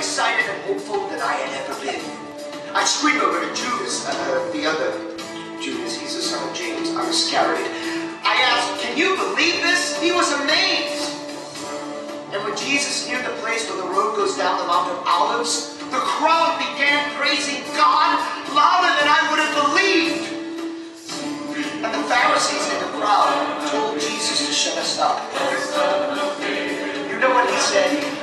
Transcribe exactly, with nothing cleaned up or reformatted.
excited and hopeful than I had ever been. I scream over to Judas, uh, the other Judas, he's the son of James, I was carried. I asked, can you believe this? He was amazed. And when Jesus neared the place where the road goes down the Mount of Olives, the crowd began praising God louder than I would have believed. And the Pharisees in the crowd told Jesus to shut us up. You know what he said?